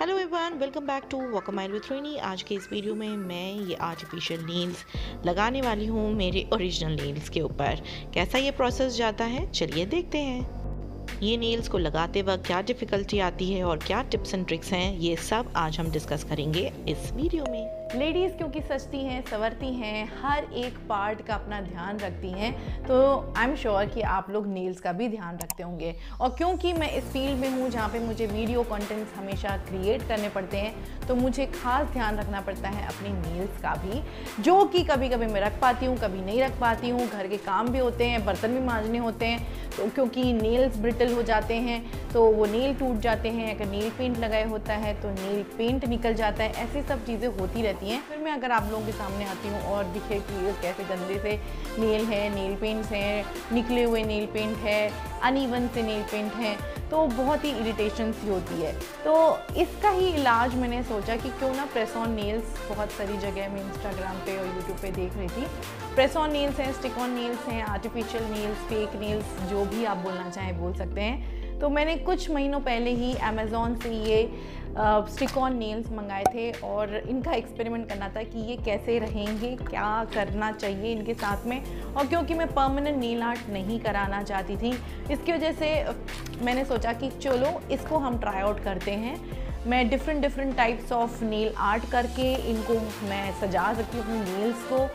Hello everyone, welcome back to walk a mile with Rohini. आज के इस वीडियो में मैं ये आर्टिफिशियल नेल्स लगाने वाली हूँ मेरे ओरिजिनल नेल्स के ऊपर। कैसा ये प्रोसेस जाता है, चलिए देखते हैं। ये नेल्स को लगाते वक्त क्या डिफ़िकल्टी आती है और क्या टिप्स एंड ट्रिक्स हैं, ये सब आज हम डिस्कस करेंगे इस वीडियो में। लेडीज़ क्योंकि सजती हैं, संवरती हैं, हर एक पार्ट का अपना ध्यान रखती हैं, तो आई एम श्योर कि आप लोग नेल्स का भी ध्यान रखते होंगे। और क्योंकि मैं इस फील्ड में हूँ जहाँ पे मुझे वीडियो कंटेंट्स हमेशा क्रिएट करने पड़ते हैं, तो मुझे खास ध्यान रखना पड़ता है अपने नेल्स का भी, जो कि कभी कभी मैं रख पाती हूँ, कभी नहीं रख पाती हूँ। घर के काम भी होते हैं, बर्तन भी मांजने होते हैं, तो क्योंकि नेल्स ब्रिटल हो जाते हैं तो वो नेल टूट जाते हैं। अगर नेल पेंट लगाए होता है तो नेल पेंट निकल जाता है। ऐसी सब चीज़ें होती रहती हैं। फिर मैं अगर आप लोगों के सामने आती हूँ और दिखे कि कैसे गंदे से नेल है, नेल पेंट्स हैं, निकले हुए नेल पेंट है, अनइवन से नेल पेंट हैं, तो बहुत ही इरिटेशन सी होती है। तो इसका ही इलाज मैंने सोचा कि क्यों ना प्रेस ऑन नेल्स, बहुत सारी जगह मैं इंस्टाग्राम पे और यूट्यूब पे देख रही थी। प्रेस ऑन नेल्स हैं, स्टिक ऑन नेल्स हैं, आर्टिफिशियल नेल्स, फेक नेल्स, जो भी आप बोलना चाहें बोल सकते हैं। तो मैंने कुछ महीनों पहले ही अमेज़ॉन से ये स्टिक ऑन नेल्स मंगाए थे और इनका एक्सपेरिमेंट करना था कि ये कैसे रहेंगे, क्या करना चाहिए इनके साथ में। और क्योंकि मैं परमानेंट नेल आर्ट नहीं कराना चाहती थी, इसकी वजह से मैंने सोचा कि चलो इसको हम ट्राई आउट करते हैं। मैं different types of nail art करके इनको मैं सजा सकती हूँ अपने नेल्स को,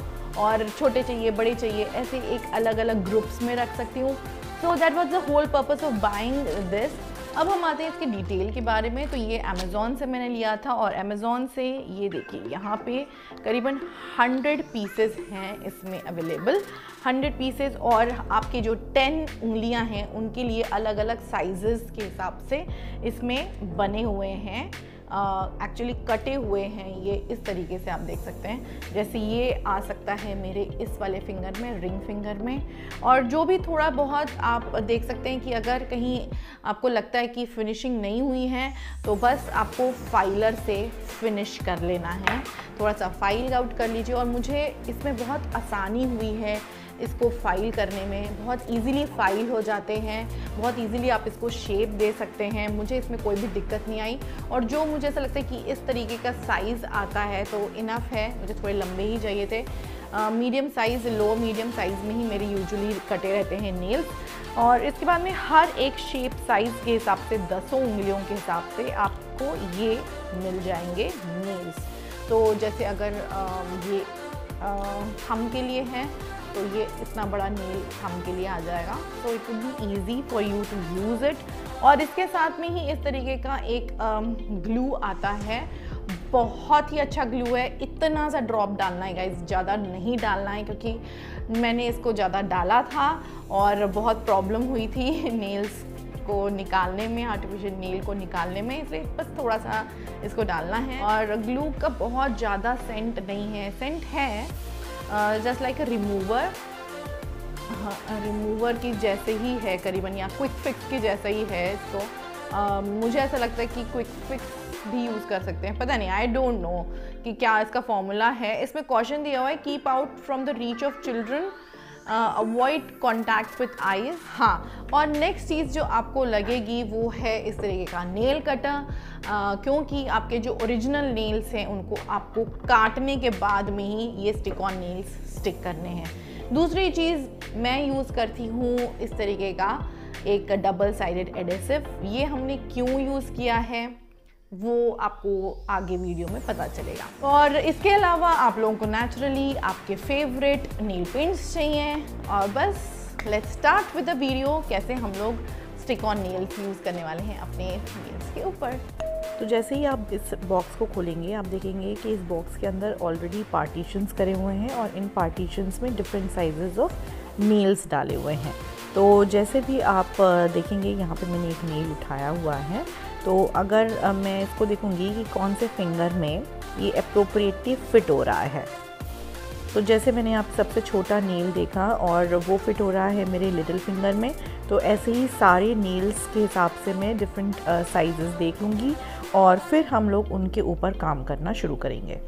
और छोटे चाहिए, बड़े चाहिए, ऐसे एक अलग अलग ग्रुप्स में रख सकती हूँ। So that was the whole purpose of buying this. अब हम आते हैं इसके डिटेल के बारे में। तो ये अमेज़ॉन से मैंने लिया था और अमेज़ॉन से ये देखिए यहाँ पे करीबन 100 पीसेस हैं इसमें अवेलेबल, 100 पीसेस। और आपके जो 10 उंगलियां हैं उनके लिए अलग अलग साइजेस के हिसाब से इसमें बने हुए हैं, एक्चुअली कटे हुए हैं। ये इस तरीके से आप देख सकते हैं, जैसे ये आ सकता है मेरे इस वाले फिंगर में, रिंग फिंगर में। और जो भी थोड़ा बहुत आप देख सकते हैं कि अगर कहीं आपको लगता है कि फिनिशिंग नहीं हुई है तो बस आपको फाइलर से फिनिश कर लेना है, थोड़ा सा फाइल आउट कर लीजिए। और मुझे इसमें बहुत आसानी हुई है इसको फाइल करने में, बहुत इजीली फाइल हो जाते हैं, बहुत इजीली आप इसको शेप दे सकते हैं। मुझे इसमें कोई भी दिक्कत नहीं आई। और जो मुझे ऐसा लगता है कि इस तरीके का साइज़ आता है तो इनफ है, मुझे थोड़े लंबे ही चाहिए थे। मीडियम साइज़, लो मीडियम साइज़ में ही मेरे यूजुअली कटे रहते हैं नेल्स। और इसके बाद में हर एक शेप साइज़ के हिसाब से, 10 उंगलियों के हिसाब से आपको ये मिल जाएंगे नेल्स। तो जैसे अगर ये थंब के लिए है तो ये इतना बड़ा नेल थंब के लिए आ जाएगा। तो it will be easy for you to use it. और इसके साथ में ही इस तरीके का एक ग्लू आता है, बहुत ही अच्छा ग्लू है। इतना सा ड्रॉप डालना है गाइस, ज़्यादा नहीं डालना है, क्योंकि मैंने इसको ज़्यादा डाला था और बहुत प्रॉब्लम हुई थी नेल्स को निकालने में, आर्टिफिशियल नेल को निकालने में। इसलिए बस थोड़ा सा इसको डालना है। और ग्लू का बहुत ज़्यादा सेंट नहीं है, सेंट है जस्ट लाइक रिमूवर, रिमूवर की जैसे ही है करीबन, या क्विक फिक्स की जैसा ही है इसको। मुझे ऐसा लगता है कि क्विक फिक्स भी यूज़ कर सकते हैं, पता नहीं, आई डोंट नो कि क्या इसका फॉर्मूला है। इसमें कॉशन दिया हुआ है, keep out from the reach of children, avoid contact with eyes. हाँ, और नेक्स्ट चीज़ जो आपको लगेगी वो है इस तरीके का नेल कटर, क्योंकि आपके जो ओरिजिनल नेल्स हैं उनको आपको काटने के बाद में ही ये स्टिक ऑन नेल्स स्टिक करने हैं। दूसरी चीज़ मैं यूज़ करती हूँ इस तरीके का एक डबल साइडेड एडेसिव। ये हमने क्यों यूज़ किया है वो आपको आगे वीडियो में पता चलेगा। और इसके अलावा आप लोगों को नेचुरली आपके फेवरेट नेल पेंट्स चाहिए। और बस let's start with the video, कैसे हम लोग स्टिक ऑन नेल्स यूज़ करने वाले हैं अपने नेल्स के ऊपर। तो जैसे ही आप इस बॉक्स को खोलेंगे आप देखेंगे कि इस बॉक्स के अंदर ऑलरेडी पार्टीशंस करे हुए हैं और इन पार्टीशंस में डिफरेंट साइजेस ऑफ नेल्स डाले हुए हैं। तो जैसे भी आप देखेंगे यहाँ पे मैंने एक नेल उठाया हुआ है, तो अगर मैं इसको देखूँगी कि कौन से फिंगर में ये अप्रोप्रिएटली फ़िट हो रहा है। तो जैसे मैंने आप सबसे छोटा नेल देखा और वो फिट हो रहा है मेरे लिटिल फिंगर में, तो ऐसे ही सारे नेल्स के हिसाब से मैं डिफरेंट साइजेस देख लूँगी और फिर हम लोग उनके ऊपर काम करना शुरू करेंगे।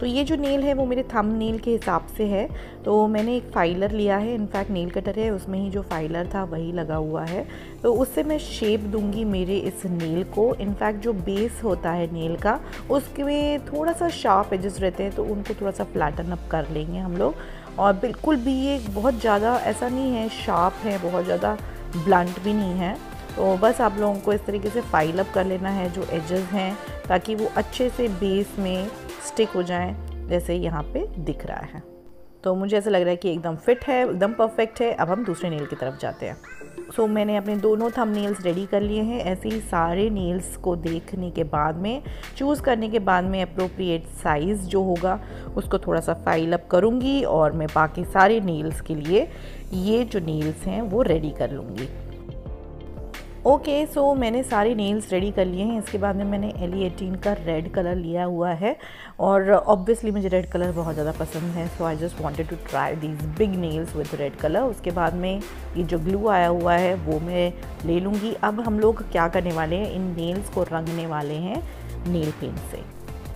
तो ये जो नेल है वो मेरे थंब नेल के हिसाब से है, तो मैंने एक फाइलर लिया है, इनफैक्ट नेल कटर है उसमें ही जो फाइलर था वही लगा हुआ है, तो उससे मैं शेप दूंगी मेरे इस नेल को। इनफैक्ट जो बेस होता है नेल का उसमें थोड़ा सा शार्प एजेस रहते हैं, तो उनको थोड़ा सा फ्लैटन अप कर लेंगे हम लोग। और बिल्कुल भी ये बहुत ज़्यादा ऐसा नहीं है शार्प है, बहुत ज़्यादा ब्लंट भी नहीं है, तो बस आप लोगों को इस तरीके से फाइल अप कर लेना है जो एजेस हैं, ताकि वो अच्छे से बेस में स्टिक हो जाएं, जैसे यहाँ पे दिख रहा है। तो मुझे ऐसा लग रहा है कि एकदम फिट है, एकदम परफेक्ट है। अब हम दूसरे नेल की तरफ जाते हैं। सो मैंने अपने दोनों थंब नेल्स रेडी कर लिए हैं। ऐसे ही सारे नेल्स को देखने के बाद में, चूज़ करने के बाद में अप्रोप्रिएट साइज़ जो होगा उसको थोड़ा सा फाइल अप करूँगी और मैं बाकी सारे नेल्स के लिए ये जो नेल्स हैं वो रेडी कर लूँगी। ओके सो मैंने सारे नेल्स रेडी कर लिए हैं। इसके बाद में मैंने L18 का रेड कलर लिया हुआ है और ऑब्वियसली मुझे रेड कलर बहुत ज़्यादा पसंद है, so I just wanted to try these big nails with red colour. उसके बाद में ये जो ग्लू आया हुआ है वो मैं ले लूँगी। अब हम लोग क्या करने वाले हैं, इन नेल्स को रंगने वाले हैं नेल पेंट से।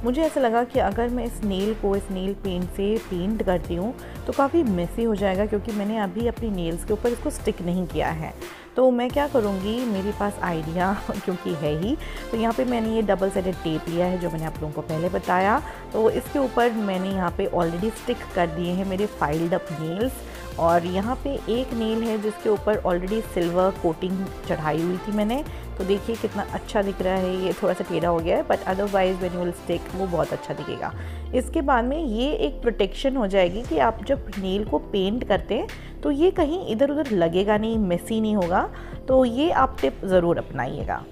मुझे ऐसा लगा कि अगर मैं इस नेल को इस नेल पेंट से पेंट करती हूँ तो काफ़ी मेसी हो जाएगा, क्योंकि मैंने अभी अपनी नेल्स के ऊपर इसको स्टिक नहीं किया है। तो मैं क्या करूँगी, मेरे पास आइडिया क्योंकि है ही, तो यहाँ पे मैंने ये डबल साइडेड टेप लिया है जो मैंने आप लोगों को पहले बताया। तो इसके ऊपर मैंने यहाँ पे ऑलरेडी स्टिक कर दिए हैं मेरे फाइल्ड अप नेल्स, और यहाँ पे एक नेल है जिसके ऊपर ऑलरेडी सिल्वर कोटिंग चढ़ाई हुई थी मैंने, तो देखिए कितना अच्छा दिख रहा है। ये थोड़ा सा टेढ़ा हो गया है but otherwise when you will stick वो बहुत अच्छा दिखेगा। इसके बाद में ये एक प्रोटेक्शन हो जाएगी कि आप जब नेल को पेंट करते हैं तो ये कहीं इधर उधर लगेगा नहीं, मेसी नहीं होगा, तो ये आप टिप ज़रूर अपनाइएगा।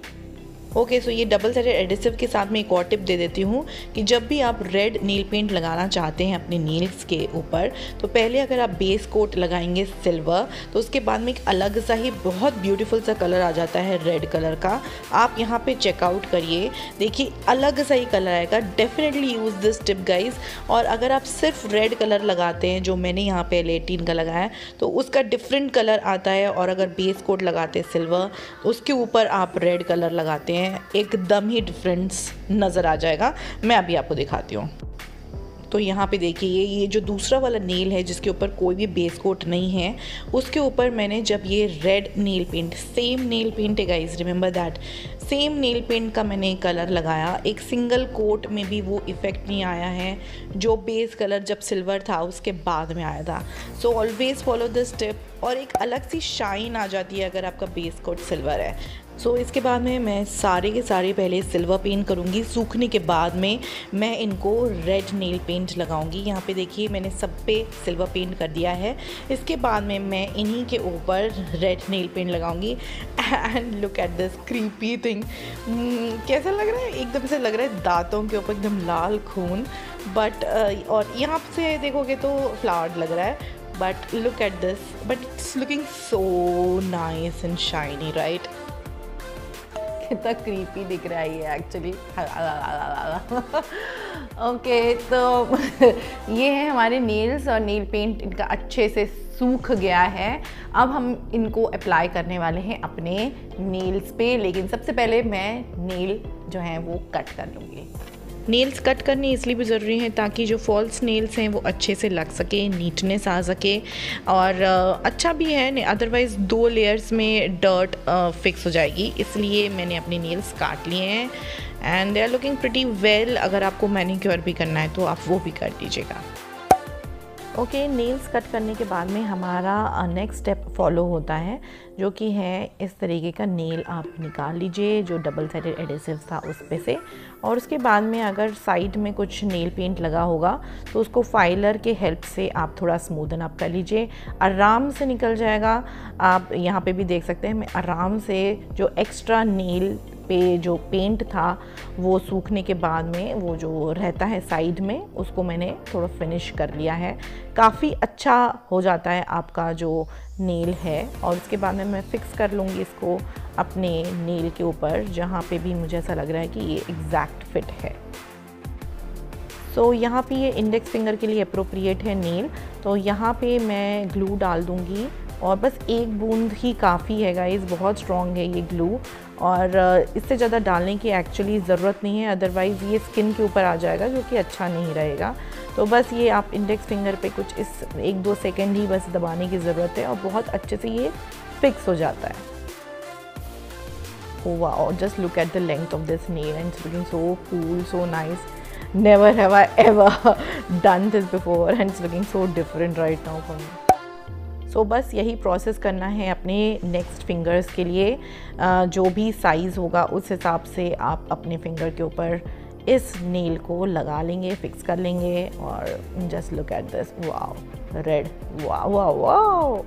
ओके सो ये डबल साइडेड एडिसिव के साथ मैं एक और टिप दे देती हूँ कि जब भी आप रेड नेल पेंट लगाना चाहते हैं अपने नेल्स के ऊपर, तो पहले अगर आप बेस कोट लगाएंगे सिल्वर, तो उसके बाद में एक अलग सा ही बहुत ब्यूटीफुल सा कलर आ जाता है रेड कलर का। आप यहाँ पे चेकआउट करिए, देखिए अलग सा ही कलर आएगा। Definitely use this tip guys. और अगर आप सिर्फ रेड कलर लगाते हैं, जो मैंने यहाँ पे L18 का लगाया है, तो उसका डिफरेंट कलर आता है, और अगर बेस कोट लगाते हैं सिल्वर उसके ऊपर आप रेड कलर लगाते हैं, एकदम ही डिफरेंस नज़र आ जाएगा। मैं अभी आपको दिखाती हूँ। तो यहाँ पे देखिए ये जो दूसरा वाला नेल है जिसके ऊपर कोई भी बेस कोट नहीं है, उसके ऊपर मैंने जब ये red nail paint, same nail paint है guys, remember that, same nail paint का मैंने कलर लगाया, एक सिंगल कोट में भी वो इफ़ेक्ट नहीं आया है जो बेस कलर जब सिल्वर था उसके बाद में आया था। So always follow this tip, और एक अलग सी शाइन आ जाती है अगर आपका बेस कोट सिल्वर है। सो इसके बाद में मैं सारे के सारे पहले सिल्वर पेंट करूँगी, सूखने के बाद में मैं इनको रेड नेल पेंट लगाऊँगी। यहाँ पे देखिए मैंने सब पे सिल्वर पेंट कर दिया है। इसके बाद में मैं इन्हीं के ऊपर रेड नेल पेंट लगाऊँगी। And look at this creepy thing, कैसा लग रहा है, एकदम से लग रहा है दांतों के ऊपर एकदम लाल खून, बट और यहाँ से देखोगे तो फ्लावर्ड लग रहा है, but look at this, but it's looking so nice and shiny right. कितना क्रीपी दिख रहा है ये एक्चुअली। ओके तो ये है हमारे नेल्स, और नेल पेंट इनका अच्छे से सूख गया है। अब हम इनको अप्लाई करने वाले हैं अपने नेल्स पे, लेकिन सबसे पहले मैं नेल जो हैं वो कट कर लूँगी। नेल्स कट करने इसलिए भी ज़रूरी है ताकि जो फॉल्स नेल्स हैं वो अच्छे से लग सके, नीटनेस आ सके, और अच्छा भी है, अदरवाइज़ दो लेयर्स में डर्ट फिक्स हो जाएगी। इसलिए मैंने अपने नेल्स काट लिए हैं and they are looking pretty well. अगर आपको मैनीक्योर भी करना है तो आप वो भी कर लीजिएगा। ओके नेल्स कट करने के बाद में हमारा नेक्स्ट स्टेप फॉलो होता है, जो कि है इस तरीके का नेल आप निकाल लीजिए जो डबल साइडेड एडेसिव था उस पे से, और उसके बाद में अगर साइड में कुछ नेल पेंट लगा होगा तो उसको फाइलर के हेल्प से आप थोड़ा स्मूदन अप कर लीजिए, आराम से निकल जाएगा। आप यहाँ पे भी देख सकते हैं मैं आराम से जो एक्स्ट्रा नेल पे जो पेंट था वो सूखने के बाद में वो जो रहता है साइड में उसको मैंने थोड़ा फिनिश कर लिया है। काफ़ी अच्छा हो जाता है आपका जो नेल है। और उसके बाद में मैं फ़िक्स कर लूँगी इसको अपने नेल के ऊपर, जहाँ पे भी मुझे ऐसा लग रहा है कि ये एग्जैक्ट फिट है। सो यहाँ पे ये इंडेक्स फिंगर के लिए अप्रोप्रिएट है नेल, तो यहाँ पे मैं ग्लू डाल दूँगी, और बस एक बूंद ही काफ़ी है गाइस, बहुत स्ट्रॉन्ग है ये ग्लू। और इससे ज़्यादा डालने की एक्चुअली ज़रूरत नहीं है, अदरवाइज़ ये स्किन के ऊपर आ जाएगा जो कि अच्छा नहीं रहेगा। तो बस ये आप इंडेक्स फिंगर पे कुछ इस 1-2 सेकेंड ही बस दबाने की ज़रूरत है और बहुत अच्छे से ये फिक्स हो जाता है। Oh wow, just look at the length of this nail and it's looking so cool, so nice. Never have I ever done this before and it's looking so different right now for me. So बस यही process करना है अपने next fingers के लिए। जो भी size होगा उस हिसाब से आप अपने फिंगर के ऊपर इस नेल को लगा लेंगे, फिक्स कर लेंगे। और just look at this, wow, red, wow, wow, wow.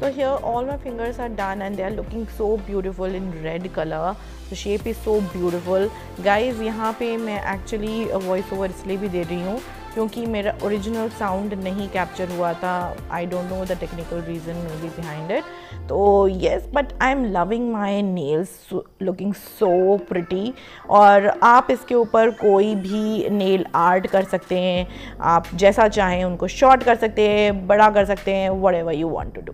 So here all my fingers are done and they are looking so beautiful in red color. The shape is so beautiful. Guys, यहाँ पे मैं actually voice over इसलिए भी दे रही हूँ क्योंकि मेरा original sound नहीं कैप्चर हुआ था। I don't know the technical reason maybe behind it. तो yes, but I am loving my nails, looking so pretty. और आप इसके ऊपर कोई भी नेल आर्ट कर सकते हैं, आप जैसा चाहें उनको शॉर्ट कर सकते हैं, बड़ा कर सकते हैं, whatever you want to do.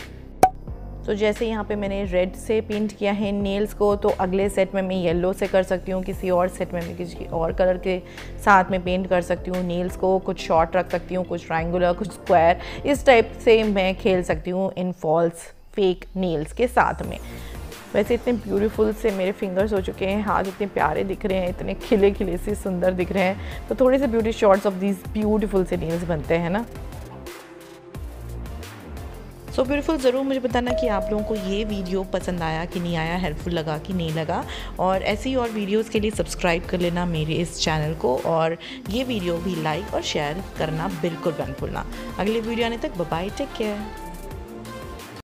तो जैसे यहाँ पे मैंने रेड से पेंट किया है नेल्स को, तो अगले सेट में मैं येलो से कर सकती हूँ, किसी और सेट में मैं किसी और कलर के साथ में पेंट कर सकती हूँ नेल्स को। कुछ शॉर्ट रख सकती हूँ, कुछ ट्रायंगुलर, कुछ स्क्वायर, इस टाइप से मैं खेल सकती हूँ इन फॉल्स फेक नेल्स के साथ में। वैसे इतने ब्यूटीफुल से मेरे फिंगर्स हो चुके हैं, हाथ इतने प्यारे दिख रहे हैं, इतने खिले खिले से सुंदर दिख रहे हैं। तो थोड़े से beauty shots of these beautiful से नेल्स बनते हैं ना। सो ब्यूटीफुल, ज़रूर मुझे बताना कि आप लोगों को ये वीडियो पसंद आया कि नहीं आया, हेल्पफुल लगा कि नहीं लगा। और ऐसी और वीडियोस के लिए सब्सक्राइब कर लेना मेरे इस चैनल को, और ये वीडियो भी लाइक और शेयर करना बिल्कुल मत भूलना। अगले वीडियो आने तक बाय बाय, टेक केयर।